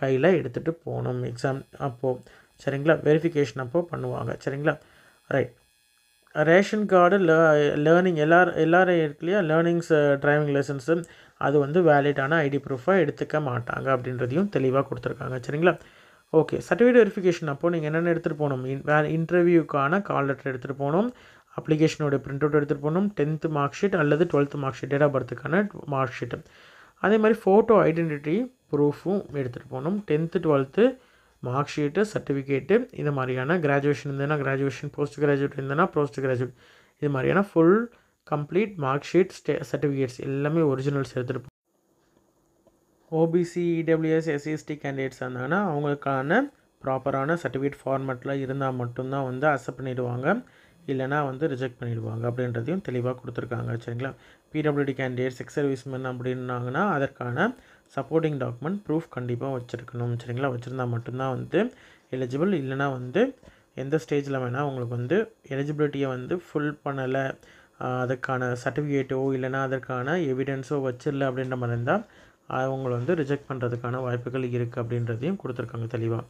கையில் எடுத்துகிட்டு போகணும் எக்ஸாம் அப்போது. சரிங்களா? வெரிஃபிகேஷன் அப்போது பண்ணுவாங்க. சரிங்களா? ரைட், ரேஷன் கார்டு, லே லேர்னிங் எல்லாரும் எல்லாரும் இருக்கு இல்லையா, லேர்னிங்ஸ் டிரைவிங் லைசன்ஸு அது வந்து வேலிடான ஐடி ப்ரூஃபாக எடுத்துக்க மாட்டாங்க அப்படின்றதையும் தெளிவாக கொடுத்துருக்காங்க. சரிங்களா? ஓகே, சர்டிஃபிகேட் வெரிஃபிகேஷன் அப்போது நீங்கள் என்னென்ன எடுத்துகிட்டு போகணும், வேறு இன்டர்வியூக்கான கால் லெட்டர் எடுத்துகிட்டு போகணும், அப்ளிகேஷனோட பிரிண்ட் அவுட் எடுத்துகிட்டு போகணும், டென்த்து மார்க் ஷீட் அல்லது twelfth mark sheet date of பர்த்துக்கான மார்க் ஷீட்டு, அதே மாதிரி ஃபோட்டோ ஐடென்டிட்டி ப்ரூஃபும் எடுத்துகிட்டு போகணும், tenth twelfth mark sheet, certificate இது மாதிரியான, கிராஜுவேஷன் இருந்ததுன்னா கிராஜுவேஷன், போஸ்ட் கிராஜுவேட் இருந்ததுன்னா போஸ்ட் கிராஜுவேட் இது மாதிரியான ஃபுல் கம்ப்ளீட் மார்க் ஷீட், ஸ்டே சர்டிஃபிகேட்ஸ் எல்லாமே ஒரிஜினல்ஸ் எடுத்துகிட்டு போகணும். O B C, E W S, S C S T candidates இருந்தாங்கன்னா அவங்களுக்கான ப்ராப்பரான சர்டிஃபிகேட் ஃபார்மேட்டில் இருந்தால் மட்டும்தான் வந்து அக்செப்ட் பண்ணிடுவாங்க, இல்லைனா வந்து ரிஜெக்ட் பண்ணிடுவாங்க அப்படின்றதையும் தெளிவாக கொடுத்துருக்காங்க. சரிங்களா? P W D candidates, ex servicemen அப்படின்னாங்கன்னா அதற்கான சப்போர்ட்டிங் டாக்குமெண்ட் ப்ரூஃப் கண்டிப்பாக வச்சுருக்கணும். சரிங்களா? வச்சுருந்தா மட்டும்தான் வந்து எலிஜிபிள். இல்லைனா வந்து எந்த ஸ்டேஜில் வேணால் உங்களுக்கு வந்து எலிஜிபிலிட்டியை வந்து ஃபுல் பண்ணலை, அதற்கான சர்டிஃபிகேட்டோ இல்லைனா அதற்கான எவிடன்ஸோ வச்சிடல அப்படின்ற மாதிரி இருந்தால் அவங்களை வந்து ரிஜெக்ட் பண்ணுறதுக்கான வாய்ப்புகள் இருக்குது அப்படின்றதையும் கொடுத்துருக்காங்க தெளிவாக.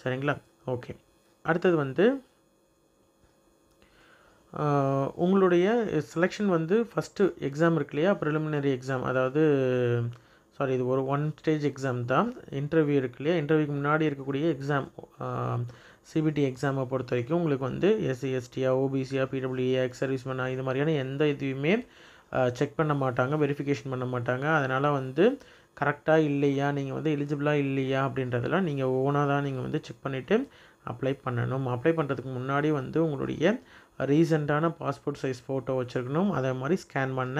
சரிங்களா? ஓகே, அடுத்தது வந்து உங்களுடைய செலெக்ஷன் வந்து ஃபஸ்ட்டு எக்ஸாம் இருக்கு இல்லையா, ப்ரிலிமினரி எக்ஸாம், அதாவது சாரி இது ஒரு ஒன் ஸ்டேஜ் எக்ஸாம் தான். இன்டர்வியூ இருக்கு இல்லையா, இன்டர்வியூக்கு முன்னாடி இருக்கக்கூடிய எக்ஸாம் சிபிடி எக்ஸாமை பொறுத்த வரைக்கும் உங்களுக்கு வந்து எஸ்சி எஸ்டியா ஓபிசியா பிடபிள்யூஏ எக்ஸ் சர்வீஸ்மேனா இது மாதிரியான எந்த இதுவுமே செக் பண்ண மாட்டாங்க, வெரிஃபிகேஷன் பண்ண மாட்டாங்க. அதனால் வந்து கரெக்டாக இல்லையா, நீங்கள் வந்து எலிஜிபிளாக இல்லையா அப்படின்றதெல்லாம் நீங்கள் ஓனாக தான் நீங்கள் வந்து செக் பண்ணிவிட்டு அப்ளை பண்ணணும். அப்ளை பண்ணுறதுக்கு முன்னாடி வந்து உங்களுடைய ரீசெண்டான பாஸ்போர்ட் சைஸ் ஃபோட்டோ வச்சுருக்கணும், அதே மாதிரி ஸ்கேன் பண்ண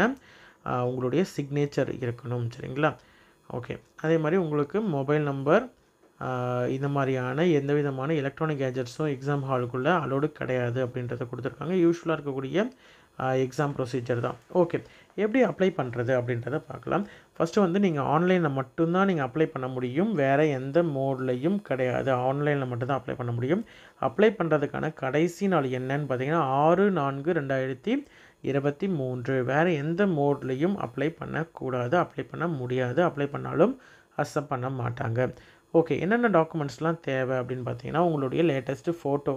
உங்களுடைய சிக்னேச்சர் இருக்கணும், சரிங்களா? ஓகே, அதே மாதிரி உங்களுக்கு மொபைல் நம்பர் இந்த மாதிரியான எந்த விதமான எலக்ட்ரானிக் கேஜெட்ஸும் எக்ஸாம் ஹாலுக்குள்ளே அலோடு கிடையாது அப்படின்றத கொடுத்துருக்காங்க. யூஸ்வலாக இருக்கக்கூடிய எக்ஸாம் ப்ரொசீஜர் தான். ஓகே, எப்படி அப்ளை பண்ணுறது அப்படின்றத பார்க்கலாம். ஃபஸ்ட்டு வந்து நீங்கள் ஆன்லைனில் மட்டும்தான் நீங்கள் அப்ளை பண்ண முடியும், வேறு எந்த மோட்லையும் கிடையாது. ஆன்லைனில் மட்டும்தான் அப்ளை பண்ண முடியும். அப்ளை பண்ணுறதுக்கான கடைசி நாள் என்னன்னு பார்த்தீங்கன்னா ஆறு நான்கு ரெண்டாயிரத்தி இருபத்தி மூன்று வேறு எந்த மோட்லையும் அப்ளை பண்ணக்கூடாது, அப்ளை பண்ண முடியாது, அப்ளை பண்ணாலும் அக்செப்ட் பண்ண மாட்டாங்க. ஓகே, என்னென்ன டாக்குமெண்ட்ஸ்லாம் தேவை அப்படின்னு பார்த்தீங்கன்னா உங்களுடைய லேட்டஸ்ட்டு ஃபோட்டோ,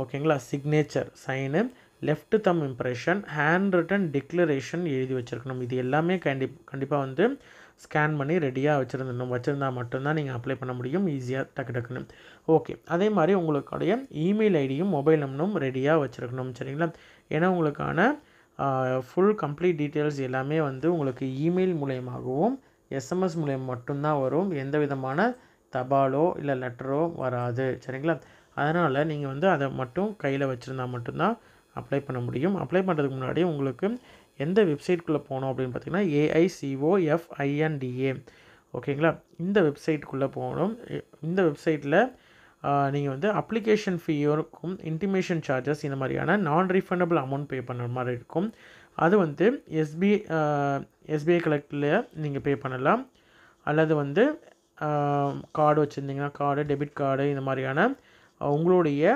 ஓகேங்களா, signature, sign, left thumb impression, hand written declaration எழுதி வச்சுருக்கணும். இது எல்லாமே கண்டி கண்டிப்பாக வந்து ஸ்கேன் பண்ணி ரெடியாக வச்சுருந்தணும். வச்சுருந்தா மட்டும்தான் நீங்கள் அப்ளை பண்ண முடியும் ஈஸியாக, டக்கு டக்குன்னு. ஓகே, அதே மாதிரி உங்களுடைய இமெயில் ஐடியும் மொபைல் நம்பரும் ரெடியாக வச்சுருக்கணும், சரிங்களா? ஏன்னா உங்களுக்கான ஃபுல் கம்ப்ளீட் டீட்டெயில்ஸ் எல்லாமே வந்து உங்களுக்கு இமெயில் மூலயமாகவும் எஸ்எம்எஸ் மூலயமா மட்டும்தான் வரும். எந்த விதமான தபாலோ இல்லை லெட்டரோ வராது, சரிங்களா? அதனால் நீங்கள் வந்து அதை மட்டும் கையில் வச்சுருந்தா மட்டும்தான் அப்ளை பண்ண முடியும். அப்ளை பண்ணுறதுக்கு முன்னாடி உங்களுக்கு எந்த வெப்சைட்குள்ளே போகணும் அப்படின்னு பார்த்தீங்கன்னா ஏஐசிஓஎஃப்ஐஎன்டிஏ, ஓகேங்களா, இந்த வெப்சைட்டுக்குள்ளே போகணும். இந்த வெப்சைட்டில் நீங்கள் வந்து அப்ளிகேஷன் ஃபீயோருக்கும் இன்டிமேஷன் சார்ஜஸ் இந்த மாதிரியான நான் ரீஃபண்டபிள் அமௌண்ட் பே பண்ணுற மாதிரி இருக்கும். அது வந்து எஸ்பிஐ எஸ்பிஐ கலெக்டில் நீங்கள் பே பண்ணலாம், அல்லது வந்து கார்டு வச்சுருந்தீங்கன்னா கார்டு, டெபிட் கார்டு இந்த மாதிரியான உங்களுடைய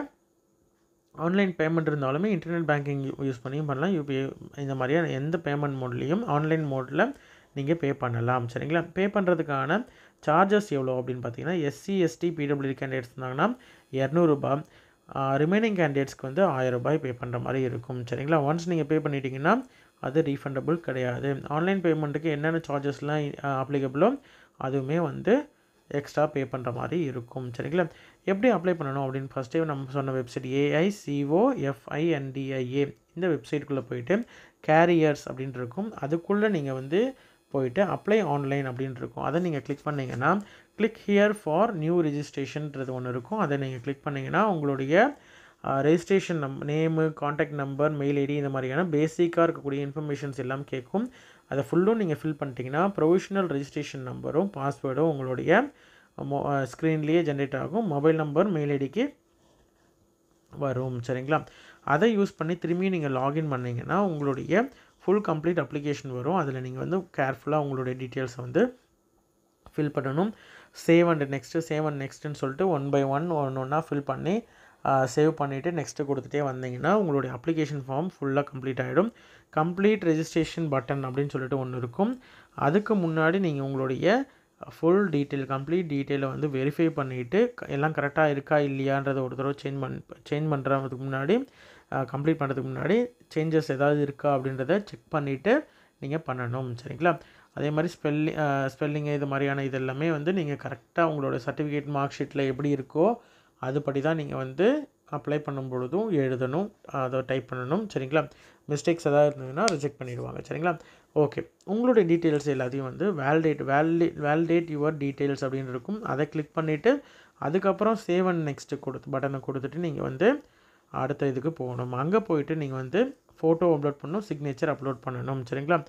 ஆன்லைன் பேமெண்ட் இருந்தாலுமே இன்டர்நெட் பேங்கிங் யூஸ் பண்ணியும் பண்ணலாம். யூபிஐ இந்த மாதிரியான எந்த பேமெண்ட் மோட்லேயும் ஆன்லைன் மோடில் நீங்கள் பே பண்ணலாம், சரிங்களா? பே பண்ணுறதுக்கான சார்ஜஸ் எவ்வளோ அப்படின்னு பார்த்தீங்கன்னா எஸ்சி எஸ்டி பிடபிள்யூ கேண்டிடேட்ஸ் இருந்தாங்கன்னா இரநூறுபா, ரிமைனிங் கேண்டிடேட்ஸ்க்கு வந்து ஆயிரம் ரூபாய் பே பண்ணுற மாதிரி இருக்கும், சரிங்களா? ஒன்ஸ் நீங்கள் பே பண்ணிட்டீங்கன்னா அது ரீஃபண்டபுள் கிடையாது. ஆன்லைன் பேமெண்ட்டுக்கு என்னென்ன சார்ஜஸ்லாம் அப்ளிகபிளோ அதுவுமே வந்து எக்ஸ்ட்ரா பே பண்ணுற மாதிரி இருக்கும், சரிங்களா? எப்படி அப்ளை பண்ணணும் அப்படின்னு ஃபஸ்ட்டே நம்ம சொன்ன வெப்சைட் ஏஐசிஓஎஃப்ஐஎன்டிஐஏ இந்த வெப்சைட்டுக்குள்ளே போயிட்டு கேரியர்ஸ் அப்படின்ட்டு இருக்கும், அதுக்குள்ளே நீங்கள் வந்து போயிட்டு அப்ளை ஆன்லைன் அப்படின்ட்டு இருக்கும், அதை நீங்கள் கிளிக் பண்ணிங்கன்னா கிளிக் ஹியர் ஃபார் நியூ ரிஜிஸ்ட்ரேஷன்றது ஒன்று இருக்கும். அதை நீங்கள் கிளிக் பண்ணிங்கன்னா உங்களுடைய ரெஜிஸ்ட்ரேஷன் நம் name, contact number, mail ID இந்த மாதிரியான பேசிக்காக இருக்கக்கூடிய இன்ஃபர்மேஷன்ஸ் எல்லாம் கேட்கும். அதை ஃபுல்லும் நீங்கள் ஃபில் பண்ணிட்டீங்கன்னா ப்ரொவிஷனல் ரெஜிஸ்ட்ரேஷன் நம்பரும் பாஸ்வேர்டும் உங்களுடைய மொ ஸ்க்ரீன்லேயே ஜென்ரேட் ஆகும், மொபைல் நம்பர் மெயில் ஐடிக்கு வரும், சரிங்களா? அதை யூஸ் பண்ணி திரும்பியும் நீங்கள் லாகின் பண்ணிங்கன்னா உங்களுடைய ஃபுல் கம்ப்ளீட் அப்ளிகேஷன் வரும். அதில் நீங்கள் வந்து கேர்ஃபுல்லாக உங்களுடைய டீட்டெயில்ஸை வந்து ஃபில் பண்ணணும். Save and next, save and நெக்ஸ்ட்டுன்னு சொல்லிட்டு ஒன் பை ஒன் ஒன்று ஒன்றா ஃபில் பண்ணி சேவ் பண்ணிவிட்டு நெக்ஸ்ட்டு கொடுத்துட்டே வந்தீங்கன்னா உங்களுடைய அப்ளிகேஷன் ஃபார்ம் ஃபுல்லாக கம்ப்ளீட் ஆகிடும். கம்ப்ளீட் ரெஜிஸ்ட்ரேஷன் பட்டன் அப்படின்னு சொல்லிட்டு ஒன்று இருக்கும். அதுக்கு முன்னாடி நீங்கள் உங்களுடைய ஃபுல் டீட்டெயில் கம்ப்ளீட் டீட்டெயிலை வந்து வெரிஃபை பண்ணிவிட்டு எல்லாம் கரெக்டாக இருக்கா இல்லையான்றதை ஒரு தடவை சேஞ்ச் பண் சேஞ்ச் பண்ணுறதுக்கு முன்னாடி கம்ப்ளீட் பண்ணுறதுக்கு முன்னாடி சேஞ்சஸ் ஏதாவது இருக்கா அப்படின்றத செக் பண்ணிவிட்டு நீங்கள் பண்ணணும், சரிங்களா? அதே மாதிரி ஸ்பெல்லி ஸ்பெல்லிங்கு இது மாதிரியான இதெல்லாமே வந்து நீங்கள் கரெக்டாக உங்களோட சர்டிஃபிகேட் மார்க் ஷீட்டில் எப்படி இருக்கோ அதுபடி தான் நீங்கள் வந்து அப்ளை பண்ணும் பொழுதும் எழுதணும், அதை டைப் பண்ணணும், சரிங்களா? மிஸ்டேக்ஸ் எதாவது இருந்ததுன்னா ரிஜெக்ட் பண்ணிடுவாங்க, சரிங்களா? ஓகே, உங்களுடைய டீட்டெயில்ஸ் எல்லாத்தையும் வந்து வேலிடேட் வேல்டே வேலிடேட் யுவர் டீட்டெயில்ஸ் அப்படின்னு இருக்கும். அதை கிளிக் பண்ணிவிட்டு அதுக்கப்புறம் சேவ் அண்ட் நெக்ஸ்ட்டு கொடுத்து பட்டனை கொடுத்துட்டு நீங்கள் வந்து அடுத்த இதுக்கு போகணும். அங்கே போயிட்டு நீங்கள் வந்து ஃபோட்டோ அப்லோட் பண்ணணும், சிக்னேச்சர் அப்லோட் பண்ணணும், சரிங்களா?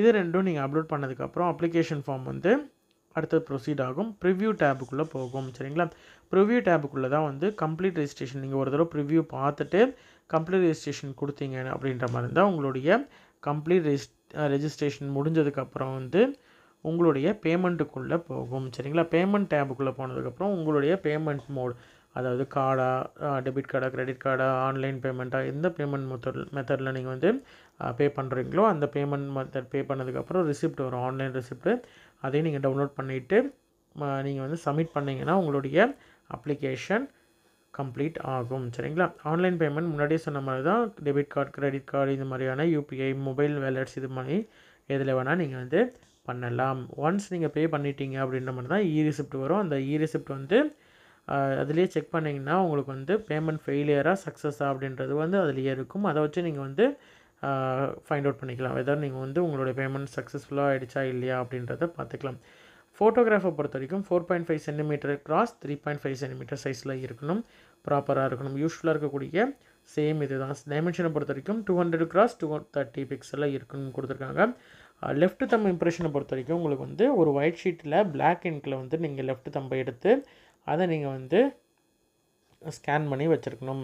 இது ரெண்டும் நீங்கள் அப்லோட் பண்ணதுக்கப்புறம் அப்ளிகேஷன் ஃபார்ம் வந்து அடுத்தது ப்ரொசீட் ஆகும். ப்ரிவ்யூ டேபுக்குள்ளே போகும், சரிங்களா? ப்ரிவ்யூ டேபுக்குள்ளே தான் வந்து கம்ப்ளீட் ரெஜிஸ்ட்ரேஷன் நீங்கள் ஒரு தடவை ப்ரிவ்யூ பார்த்துட்டு கம்ப்ளீட் ரெஜிஸ்ட்ரேஷன் கொடுத்தீங்க அப்படின்ற மாதிரி இருந்தால் உங்களுடைய கம்ப்ளீட் ரெஜிஸ் ரெஜிஸ்ட்ரேஷன் முடிஞ்சதுக்கப்புறம் வந்து உங்களுடைய பேமெண்ட்டுக்குள்ளே போகும், சரிங்களா? பேமெண்ட் டேபுக்குள்ளே போனதுக்கப்புறம் உங்களுடைய பேமெண்ட் மோட், அதாவது கார்டா, டெபிட் கார்டா, கிரெடிட் கார்டா, ஆன்லைன் பேமெண்ட்டாக எந்த பேமெண்ட் மெத்தட் மெத்தடில் நீங்கள் வந்து பே பண்ணுறீங்களோ அந்த பேமெண்ட் மெத்தட் பே பண்ணதுக்கப்புறம் ரிசிப்ட் வரும், ஆன்லைன் ரிசிப்ட்டு. அதையும் நீங்கள் டவுன்லோட் பண்ணிவிட்டு நீங்கள் வந்து சப்மிட் பண்ணிங்கன்னா உங்களுடைய அப்ளிகேஷன் complete ஆகும். சரிங்களா, ஆன்லைன் பேமெண்ட் முன்னாடியே சொன்ன மாதிரி தான், டெபிட் கார்டு, கிரெடிட் கார்டு, இது மாதிரியான யூபிஐ, மொபைல் வேலட்ஸ், இது மாதிரி எதில் வேணால் நீங்கள் வந்து பண்ணலாம். ஒன்ஸ் நீங்கள் பே பண்ணிட்டீங்க அப்படின்ற மாதிரி தான் இ ரிசிப்ட் வரும். அந்த இ ரிசிப்ட் வந்து அதிலே செக் பண்ணிங்கன்னா உங்களுக்கு வந்து பேமெண்ட் ஃபெயிலியராக சக்ஸஸாக அப்படின்றது வந்து அதிலேயே இருக்கும். அதை வச்சு நீங்கள் வந்து ஃபைண்ட் அவுட் பண்ணிக்கலாம், வெதர் நீங்கள் வந்து உங்களுடைய பேமெண்ட் சக்ஸஸ்ஃபுல்லாக ஆகிடுச்சா இல்லையா அப்படின்றத பார்த்துக்கலாம். ஃபோட்டோகிராஃபை பொறுத்த வரைக்கும் four point five centimetre cross three point five centimetre சைஸில் இருக்கணும், ப்ராப்பராக இருக்கணும். யூஸ்ஃபுல்லாக இருக்கக்கூடிய சேம் இது தான். டைமென்ஷனை பொறுத்த வரைக்கும் two hundred cross two thirty பிக்சலில் இருக்கணும்னு கொடுத்துருக்காங்க. லெஃப்ட் தம் இம்ப்ரெஷனை பொறுத்த வரைக்கும் உங்களுக்கு வந்து ஒரு ஒயிட் ஷீட்டில் பிளாக் இன்கில் வந்து நீங்கள் லெஃப்ட் தம்பை எடுத்து அதை நீங்கள் வந்து ஸ்கேன் பண்ணி வச்சுருக்கணும்.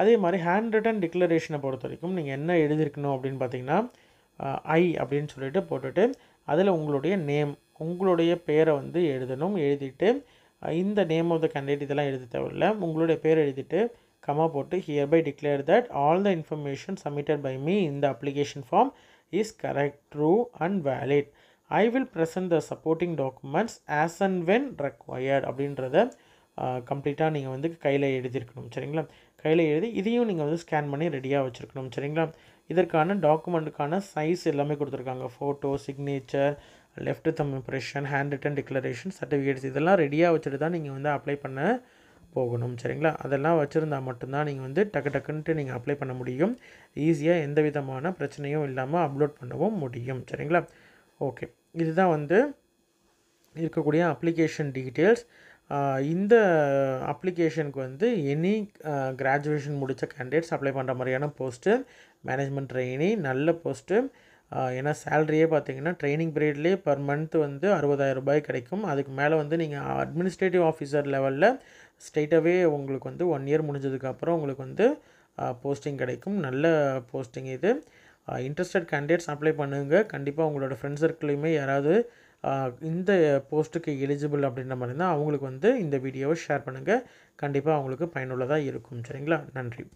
அதே மாதிரி ஹேண்ட் ரிட்டன் டிக்ளரேஷனை பொறுத்த வரைக்கும் நீங்கள் என்ன எழுதியிருக்கணும் அப்படின்னு பார்த்தீங்கன்னா, ஐ அப்படின்னு சொல்லிட்டு போட்டுட்டு அதில் உங்களுடைய நேம், உங்களுடைய பேரை வந்து எழுதணும். எழுதிட்டு இந்த நேம் ஆஃப் த கேண்டிடேட் இதெல்லாம் எழுத தேவையில்லை, உங்களுடைய பேர் எழுதிட்டு கமா போட்டு hereby declare that all the information submitted by me இந்த application form is correct, true and valid. I will present the supporting documents as and when required அப்படின்றத கம்ப்ளீட்டாக நீங்கள் வந்து கையில் எழுதியிருக்கணும். சரிங்களா, கையில் எழுதி இதையும் நீங்கள் வந்து ஸ்கேன் பண்ணி ரெடியாக வச்சுருக்கணும். சரிங்களா, இதற்கான டாக்குமெண்ட்டுக்கான சைஸ் எல்லாமே கொடுத்துருக்காங்க. Photo, signature, left thumb impression, hand written declaration, certificates இதெல்லாம் ரெடியாக வச்சுட்டு தான் நீங்கள் வந்து அப்ளை பண்ண போகணும். சரிங்களா, அதெல்லாம் வச்சுருந்தா மட்டும்தான் நீங்கள் வந்து டக்கு டக்குன்ட்டு நீங்கள் அப்ளை பண்ண முடியும். ஈஸியாக எந்த விதமான பிரச்சனையும் இல்லாமல் அப்லோட் பண்ணவும் முடியும். சரிங்களா, ஓகே, இதுதான் வந்து இருக்கக்கூடிய அப்ளிகேஷன் டீட்டெயில்ஸ். இந்த அப்ளிகேஷனுக்கு வந்து எனி கிராஜுவேஷன் முடித்த கேண்டிடேட்ஸ் அப்ளை பண்ணுற மாதிரியான போஸ்ட்டு, மேனேஜ்மெண்ட் ட்ரெயினி, நல்ல போஸ்ட்டு. ஏன்னா சேலரியே பார்த்தீங்கன்னா ட்ரைனிங் பீரியட்லேயே பர் மந்த் வந்து அறுபதாயிரம் ரூபாய் கிடைக்கும். அதுக்கு மேலே வந்து நீங்கள் அட்மினிஸ்ட்ரேட்டிவ் ஆஃபீஸர் லெவலில் ஸ்ட்ரெயிட்டாகவே உங்களுக்கு வந்து ஒன் இயர் முடிஞ்சதுக்கப்புறம் உங்களுக்கு வந்து போஸ்டிங் கிடைக்கும். நல்ல போஸ்டிங் இது. இன்ட்ரெஸ்டட் கேண்டிடேட்ஸ் அப்ளை பண்ணுங்க. கண்டிப்பாக உங்களோட ஃப்ரெண்ட்ஸ் சர்க்கிளையுமே யாராவது இந்த போஸ்ட்டுக்கு எலிஜிபிள் அப்படின்ற மாதிரி இருந்தால் அவங்களுக்கு வந்து இந்த வீடியோவை ஷேர் பண்ணுங்கள். கண்டிப்பாக அவங்களுக்கு பயனுள்ளதாக இருக்கும். சரிங்களா, நன்றி.